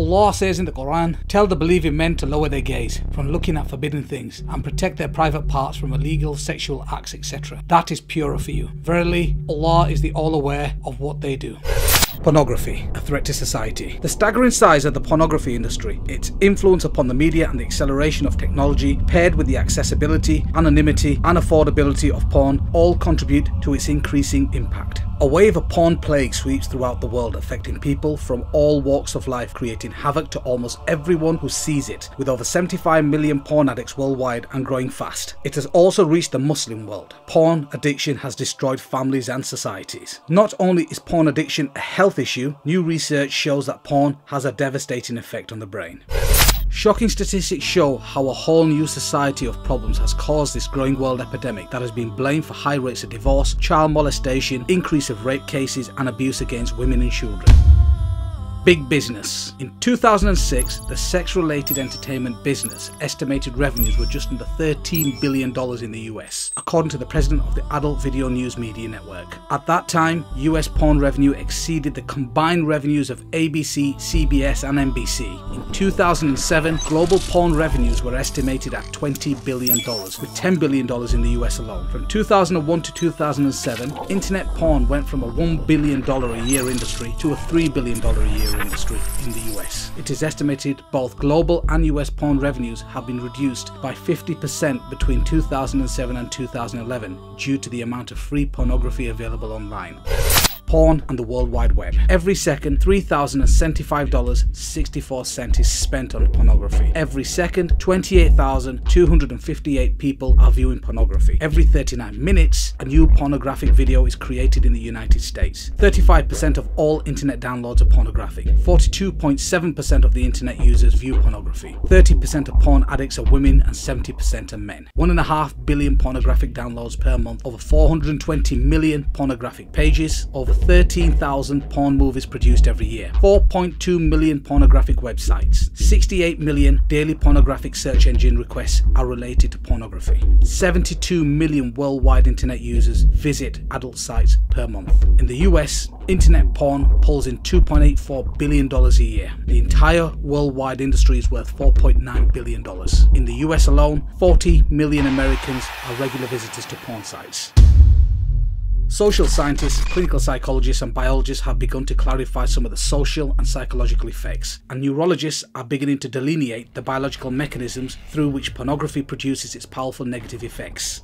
Allah says in the Quran, tell the believing men to lower their gaze from looking at forbidden things and protect their private parts from illegal sexual acts, etc. That is purer for you. Verily, Allah is the all-aware of what they do. Pornography, a threat to society. The staggering size of the pornography industry, its influence upon the media and the acceleration of technology, paired with the accessibility, anonymity and affordability of porn, all contribute to its increasing impact. A wave of porn plague sweeps throughout the world, affecting people from all walks of life, creating havoc to almost everyone who sees it, with over 75 million porn addicts worldwide and growing fast. It has also reached the Muslim world. Porn addiction has destroyed families and societies. Not only is porn addiction a health issue, new research shows that porn has a devastating effect on the brain. Shocking statistics show how a whole new society of problems has caused this growing world epidemic that has been blamed for high rates of divorce, child molestation, increase of rape cases and abuse against women and children. Big business. In 2006, the sex-related entertainment business estimated revenues were just under $13 billion in the US, according to the president of the Adult Video News Media Network. At that time, US porn revenue exceeded the combined revenues of ABC, CBS and NBC. In 2007, global porn revenues were estimated at $20 billion, with $10 billion in the US alone. From 2001 to 2007, internet porn went from a $1 billion a year industry to a $3 billion a year industry in the US. It is estimated both global and US porn revenues have been reduced by 50% between 2007 and 2011 due to the amount of free pornography available online. Porn and the World Wide Web. Every second, $3,075.64 is spent on pornography. Every second, 28,258 people are viewing pornography. Every 39 minutes, a new pornographic video is created in the United States. 35% of all internet downloads are pornographic. 42.7% of the internet users view pornography. 30% of porn addicts are women and 70% are men. 1.5 billion pornographic downloads per month, over 420 million pornographic pages, over 13,000 porn movies produced every year, 4.2 million pornographic websites, 68 million daily pornographic search engine requests are related to pornography, 72 million worldwide internet users visit adult sites per month. In the US, internet porn pulls in $2.84 billion a year. The entire worldwide industry is worth $4.9 billion. In the US alone, 40 million Americans are regular visitors to porn sites. Social scientists, clinical psychologists and biologists have begun to clarify some of the social and psychological effects, and neurologists are beginning to delineate the biological mechanisms through which pornography produces its powerful negative effects.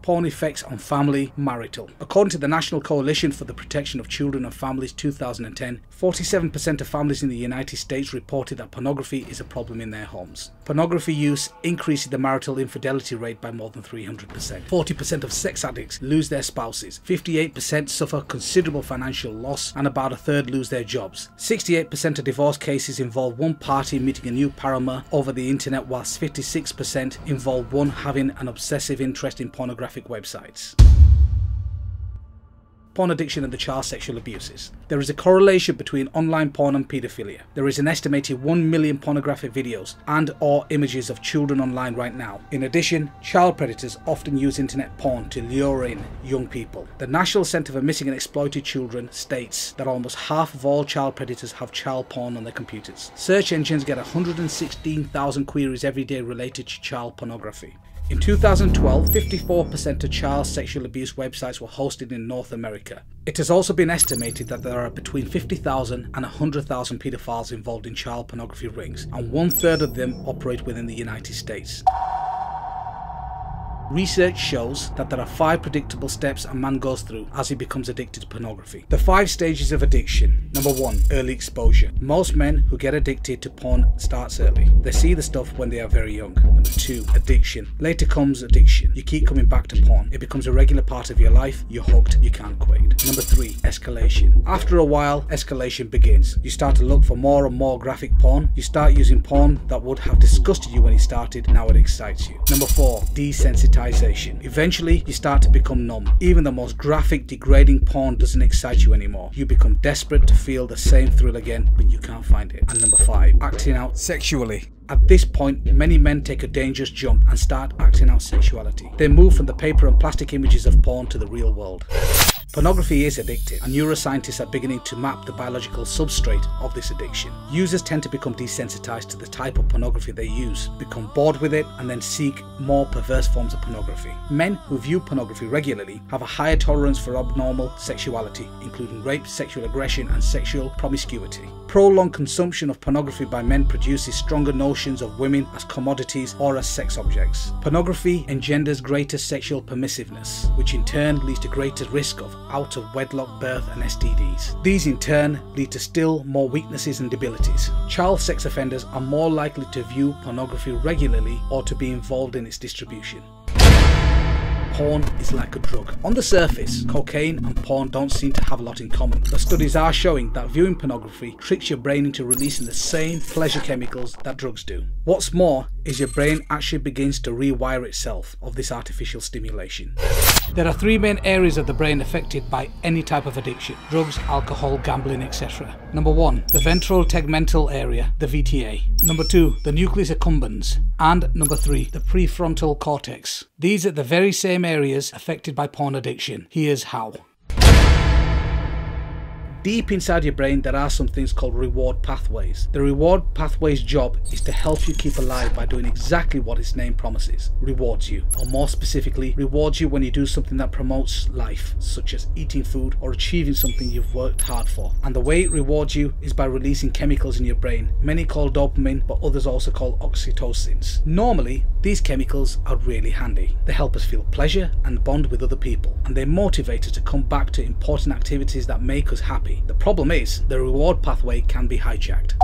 Porn effects on family, marital. According to the National Coalition for the Protection of Children and Families 2010, 47% of families in the United States reported that pornography is a problem in their homes. Pornography use increases the marital infidelity rate by more than 300%. 40% of sex addicts lose their spouses, 58% suffer considerable financial loss and about a third lose their jobs. 68% of divorce cases involve one party meeting a new paramour over the internet, whilst 56% involve one having an obsessive interest in pornography websites. Porn addiction and the child sexual abuses. There is a correlation between online porn and paedophilia. There is an estimated 1 million pornographic videos and or images of children online right now. In addition, child predators often use internet porn to lure in young people. The National Centre for Missing and Exploited Children states that almost half of all child predators have child porn on their computers. Search engines get 116,000 queries every day related to child pornography. In 2012, 54% of child sexual abuse websites were hosted in North America. It has also been estimated that there are between 50,000 and 100,000 paedophiles involved in child pornography rings, and one-third of them operate within the United States. Research shows that there are 5 predictable steps a man goes through as he becomes addicted to pornography. The 5 stages of addiction. Number 1, early exposure. Most men who get addicted to porn starts early. They see the stuff when they are very young. Number 2, addiction. Later comes addiction. You keep coming back to porn. It becomes a regular part of your life. You're hooked. You can't quit. Number 3, escalation. After a while, escalation begins. You start to look for more and more graphic porn. You start using porn that would have disgusted you when it started. Now it excites you. Number 4, desensitization. Eventually, you start to become numb. Even the most graphic, degrading porn doesn't excite you anymore. You become desperate to feel the same thrill again, but you can't find it. And number 5, acting out sexually. At this point, many men take a dangerous jump and start acting out sexuality. They move from the paper and plastic images of porn to the real world. Pornography is addictive, and neuroscientists are beginning to map the biological substrate of this addiction. Users tend to become desensitized to the type of pornography they use, become bored with it, and then seek more perverse forms of pornography. Men who view pornography regularly have a higher tolerance for abnormal sexuality, including rape, sexual aggression, and sexual promiscuity. Prolonged consumption of pornography by men produces stronger notions of women as commodities or as sex objects. Pornography engenders greater sexual permissiveness, which in turn leads to greater risk of out-of-wedlock birth and STDs. These in turn lead to still more weaknesses and debilities. Child sex offenders are more likely to view pornography regularly or to be involved in its distribution. Porn is like a drug. On the surface, cocaine and porn don't seem to have a lot in common, but studies are showing that viewing pornography tricks your brain into releasing the same pleasure chemicals that drugs do. What's more is your brain actually begins to rewire itself of this artificial stimulation. There are three main areas of the brain affected by any type of addiction: drugs, alcohol, gambling, etc. Number 1, the ventrotegmental area, the VTA. Number 2, the nucleus accumbens. And number 3, the prefrontal cortex. These are the very same areas affected by porn addiction. Here's how. Deep inside your brain, there are some things called reward pathways. The reward pathway's job is to help you keep alive by doing exactly what its name promises: rewards you, or more specifically, rewards you when you do something that promotes life, such as eating food or achieving something you've worked hard for. And the way it rewards you is by releasing chemicals in your brain, many called dopamine, but others also called oxytocins. Normally, these chemicals are really handy. They help us feel pleasure and bond with other people, and they motivate us to come back to important activities that make us happy. The problem is, the reward pathway can be hijacked.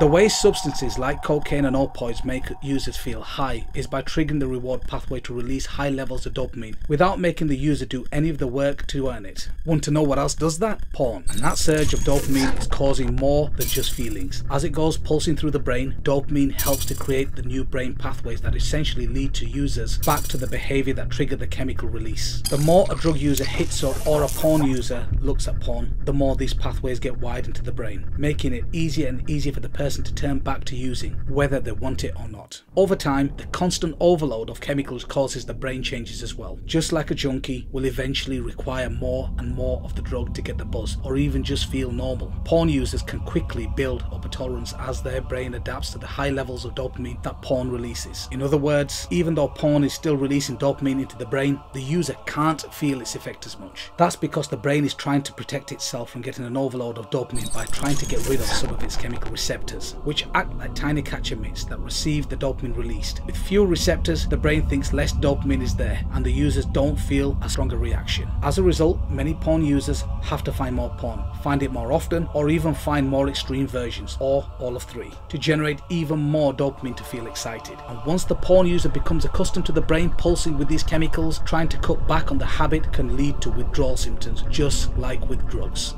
The way substances like cocaine and opioids make users feel high is by triggering the reward pathway to release high levels of dopamine without making the user do any of the work to earn it. Want to know what else does that? Porn. And that surge of dopamine is causing more than just feelings. As it goes pulsing through the brain, dopamine helps to create the new brain pathways that essentially lead to users back to the behavior that triggered the chemical release. The more a drug user hits up or a porn user looks at porn, the more these pathways get widened to the brain, making it easier and easier for the person to turn back to using, whether they want it or not. Over time, the constant overload of chemicals causes the brain changes as well. Just like a junkie will eventually require more and more of the drug to get the buzz, or even just feel normal, porn users can quickly build up a tolerance as their brain adapts to the high levels of dopamine that porn releases. In other words, even though porn is still releasing dopamine into the brain, the user can't feel its effect as much. That's because the brain is trying to protect itself from getting an overload of dopamine by trying to get rid of some of its chemical receptors, which act like tiny catcher mitts that receive the dopamine released. With fewer receptors, the brain thinks less dopamine is there, and the users don't feel a stronger reaction. As a result, many porn users have to find more porn, find it more often, or even find more extreme versions, or all of three, to generate even more dopamine to feel excited. And once the porn user becomes accustomed to the brain pulsing with these chemicals, trying to cut back on the habit can lead to withdrawal symptoms, just like with drugs.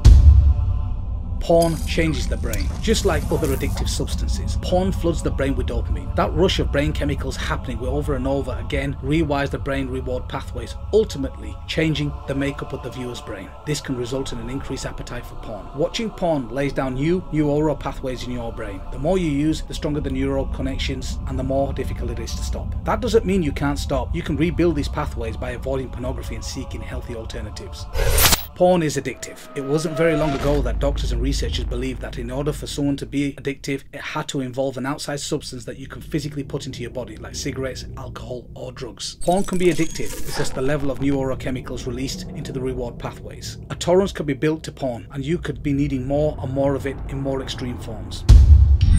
Porn changes the brain. Just like other addictive substances, porn floods the brain with dopamine. That rush of brain chemicals happening over and over again rewires the brain reward pathways, ultimately changing the makeup of the viewer's brain. This can result in an increased appetite for porn. Watching porn lays down new neural pathways in your brain. The more you use, the stronger the neural connections and the more difficult it is to stop. That doesn't mean you can't stop. You can rebuild these pathways by avoiding pornography and seeking healthy alternatives. Porn is addictive. It wasn't very long ago that doctors and researchers believed that in order for someone to be addictive, it had to involve an outside substance that you can physically put into your body, like cigarettes, alcohol, or drugs. Porn can be addictive because the level of neurochemicals released into the reward pathways. A tolerance could be built to porn, and you could be needing more and more of it in more extreme forms.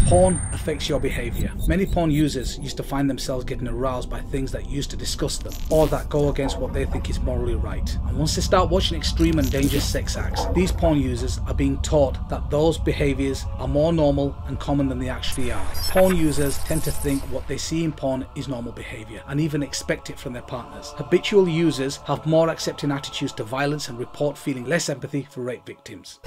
Porn affects your behaviour. Many porn users used to find themselves getting aroused by things that used to disgust them, or that go against what they think is morally right. And once they start watching extreme and dangerous sex acts, these porn users are being taught that those behaviours are more normal and common than they actually are. Porn users tend to think what they see in porn is normal behaviour, and even expect it from their partners. Habitual users have more accepting attitudes to violence and report feeling less empathy for rape victims.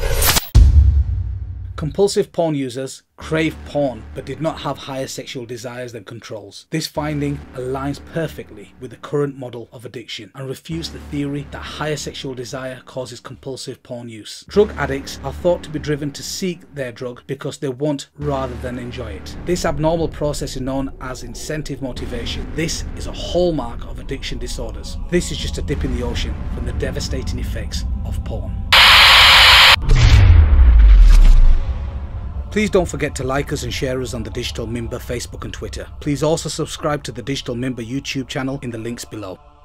Compulsive porn users crave porn but did not have higher sexual desires than controls. This finding aligns perfectly with the current model of addiction and refutes the theory that higher sexual desire causes compulsive porn use. Drug addicts are thought to be driven to seek their drug because they want rather than enjoy it. This abnormal process is known as incentive motivation. This is a hallmark of addiction disorders. This is just a dip in the ocean from the devastating effects of porn. Please don't forget to like us and share us on the Digital Mimbar Facebook and Twitter. Please also subscribe to the Digital Mimbar YouTube channel in the links below.